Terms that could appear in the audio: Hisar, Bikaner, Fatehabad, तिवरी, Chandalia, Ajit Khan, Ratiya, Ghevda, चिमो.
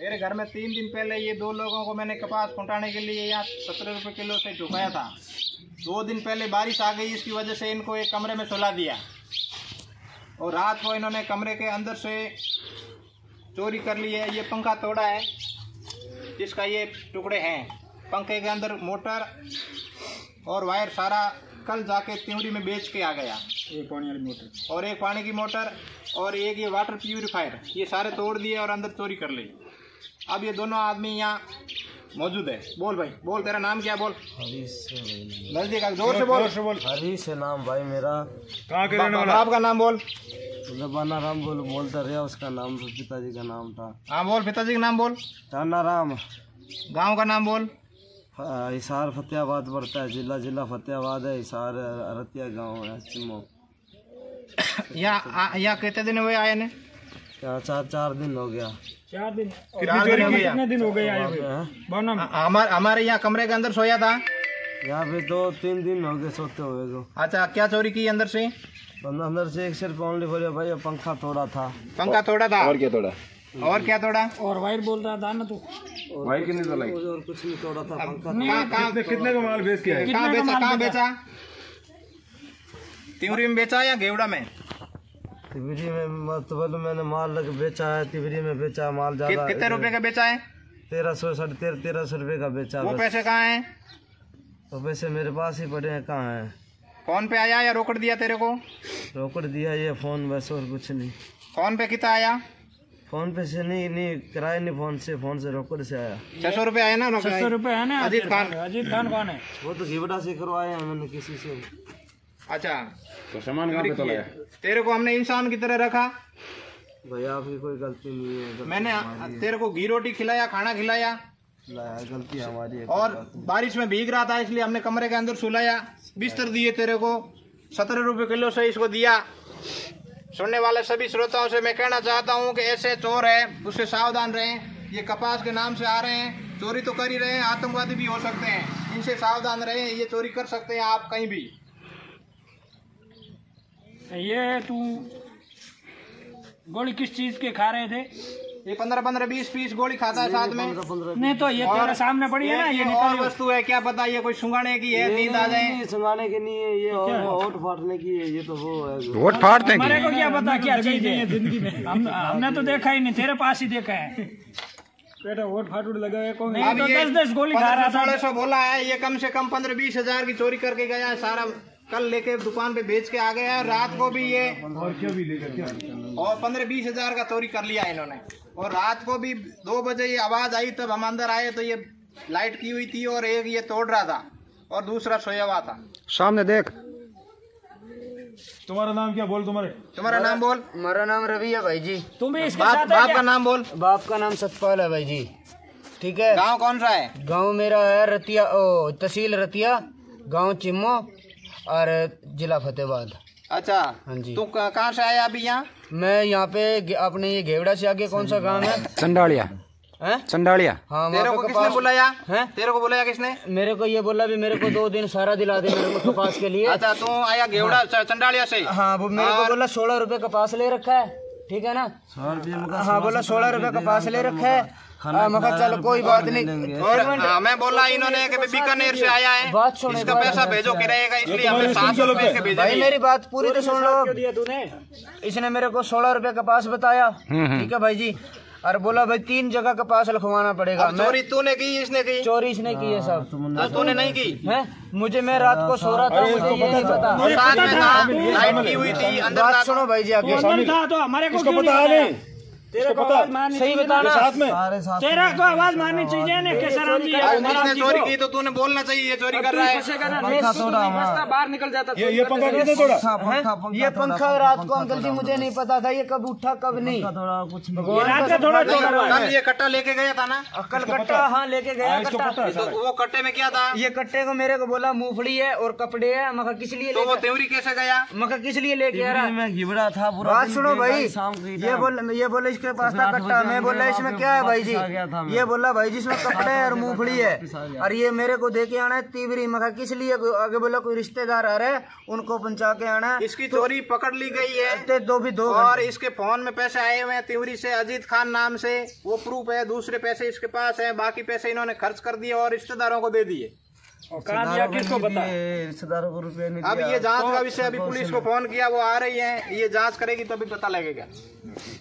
मेरे घर में 3 दिन पहले ये 2 लोगों को मैंने कपास खुटाने के लिए यहाँ 17 रुपये किलो से झुकाया था। 2 दिन पहले बारिश आ गई, इसकी वजह से इनको एक कमरे में सुला दिया और रात को इन्होंने कमरे के अंदर से चोरी कर ली है। ये पंखा तोड़ा है जिसका ये टुकड़े हैं। पंखे के अंदर मोटर और वायर सारा कल जाके त्योड़ी में बेच के आ गया। एक पानी वाली मोटर और एक पानी की मोटर और एक ये वाटर प्यूरिफायर, ये सारे तोड़ दिए और अंदर चोरी कर ली। अब ये दोनों आदमी यहाँ मौजूद है। बोल भाई, बोल तेरा नाम क्या? बोल नजदीक जोर से बोल। हरीश है नाम भाई मेरा। कहाँ के रहने वाला? बाप का नाम बोल। जबाना राम बोल। बोलता रहा उसका नाम, पिताजी का नाम था। हाँ बोल, पिताजी का नाम बोल। ताना राम। गाँव का नाम बोल। हिसार फतेहाबाद पड़ता है। जिला फतेहाबाद है। हिसार रतिया गाँव है। चिमो यहाँ कितने दिन हुए आए ने? चार दिन हो गया। 4 दिन कितने दिन हो गया? हमारे यहाँ कमरे के अंदर सोया था। यहाँ पे 2-3 दिन हो गए सोते हुए को। अच्छा, क्या चोरी की अंदर से? अंदर से एक सिर्फ ओनली बोले भाई पंखा तोड़ा था। पंखा तोड़ा था और क्या तोड़ा? और क्या तोड़ा? और वायर बोल रहा था ना तू। वायर कितने तोड़ा? और कुछ नहीं तोड़ा था। पंखा कितने का माल बेच के आए? कहाँ बेचा? तिवरी में बेचा या घेवड़ा में? तिवरी में मतलब मैंने माल लग बेचा है। तिवरी में बेचा माल ज्यादा। कितने रुपए का बेचा है? 1300 का बेचा। वो पैसे कहाँ हैं? वो पैसे मेरे पास ही पड़े हैं। कहाँ हैं? फोन पे आया या रोकड़ दिया तेरे को? रोकड़ दिया ये फोन बस और कुछ नहीं। फोन पे कितना आया? फोन पे से नहीं किराया नहीं, फोन से रोकड़ से आया। 600 रुपये आया ना? 600 रुपये है ना? अजीत खान कौन है? वो तो घेवड़ा से करवाए हैं मैंने किसी से। अच्छा, तो सामान कहाँ पे तो लाया? तेरे को हमने इंसान की तरह रखा भैया, आपकी कोई गलती नहीं है। मैंने तेरे को घी रोटी खिलाया, खाना खिलाया, गलती हमारी है। और बारिश में भीग रहा था इसलिए हमने कमरे के अंदर सुलाया। बिस्तर दिए तेरे को 17 रुपये किलो से इसको दिया। सुनने वाले सभी श्रोताओं से मैं कहना चाहता हूँ कि ऐसे चोर है उससे सावधान रहें। ये कपास के नाम से आ रहे हैं, चोरी तो कर ही रहे हैं, आतंकवादी भी हो सकते हैं। इनसे सावधान रहें, ये चोरी कर सकते हैं आप कहीं भी। ये तू गोली किस चीज के खा रहे थे? ये 15-15, 20-20 गोली खाता है साथ में। नहीं तो ये तेरे सामने पड़ी है ना, ये निकाल वस्तु है। क्या पता ये कोई सुंगाने की है, नींद आ जाए। सुंगाने की नहीं है ये, होठ फाड़ने की है। ये तो वो होठ फाड़ते हैं। हमारे को क्या पता क्या चीज है जिंदगी में, हमने तो देखा ही नहीं, तेरे पास ही देखा है। बेटा वोट फाटूट लगा है कौन? तो 10-10 गोली खा रहा था। 1,600 बोला है, ये कम से कम 15-20 हज़ार की चोरी करके गया है। सारा कल लेके दुकान पे बेच के आ गए हैं। रात को भी ये और 15-20 हज़ार का चोरी कर लिया इन्होंने। और रात को भी 2 बजे ये आवाज आई, तब हम अंदर आए तो ये लाइट की हुई थी और एक ये तोड़ रहा था और दूसरा सोया हुआ था। सामने देख। तुम्हारा नाम क्या? बोल तुम्हारा नाम बोल। मेरा नाम रवि है भाई जी। तुम बाप का नाम बोल। बाप का नाम सतपाल है भाई जी। ठीक है। गाँव कौन सा है? गाँव मेरा है रतिया, तहसील रतिया, गाँव चिमो और जिला फतेहाबाद। अच्छा, हाँ जी। तू कहाँ से आया अभी यहाँ? मैं यहाँ पे अपने ये घेवड़ा से आगे कौन सा गांव है? चंडालिया। चंडालिया। हाँ, तेरे को किसने बुलाया है? तेरे को बुलाया किसने? मेरे को ये बोला भी मेरे को 2 दिन सारा दिला दे मेरे को कपास के लिए। अच्छा, तू आया घेवड़ा चंडालिया से? हाँ, वो मेरे को बोला 16 रुपये कपास ले रखा है। ठीक है ना? हाँ, बोला 16 रुपये कपास ले रखा है। मगर चलो कोई बात नहीं। और हमें बोला इन्होंने कि बीकानेर से आया है, इसका पैसा भेजो किराएगा, इसलिए हमने 700 रुपए के भेजा। भाई मेरी बात पूरी तो सुन लो। इसने मेरे को 16 रुपए का पास बताया। ठीक है भाई जी। और बोला भाई 3 जगह का पास लिखवाना पड़ेगा। चोरी तूने की? इसने की चोरी, इसने की है साहब। तूने नहीं की है? मुझे, मैं रात को सो रहा था, मुझे ये नहीं पता। लाइट की हुई थी अंदर। सुनो भाई जी, आगे तेरे को आवाज मारनी चाहिए ना। तेरे को आवाज मारनी चाहिए ना। किसने चोरी की तो तूने बोलना चाहिए ये चोरी कर रहा है। बाहर निकल जाता है। ये पंखा रात को अंकल जी मुझे नहीं पता था ये कब उठा कब नहीं। कल ये कट्टा लेके गया था ना? कल कट्टा, हाँ लेके गया कट्टा। वो कट्टे में क्या था? ये कट्टे को मेरे को बोला मूंगफली है और कपड़े है। मगर किस लिए? वो त्योरी कैसे गया? मगर किस लिए लेके आ रहा? मैं घिबड़ा था पूरा। सुनो भाई, ये बोले इसके पास था कट्टा। मैं बोला इसमें क्या है भाई जी, ये बोला भाई जी इसमें कपड़े और मूंगफली है और ये मेरे को दे के आना है तीवरी। मैं कहा किस लिए? आगे बोला कोई रिश्तेदार आ रहे उनको पहुँचा के आना है। इसकी चोरी पकड़ ली गई है दो और इसके फोन में पैसे आए हुए हैं तिवरी से अजीत खान नाम से, वो प्रूफ है। दूसरे पैसे इसके पास है, बाकी पैसे इन्होंने खर्च कर दिए और रिश्तेदारों को दे दिए। किसको बता? रिश्तेदारों को रुपये नहीं। अब ये जांच का विषय, अभी पुलिस को फोन किया, वो आ रही है, ये जांच करेगी तभी पता लगेगा।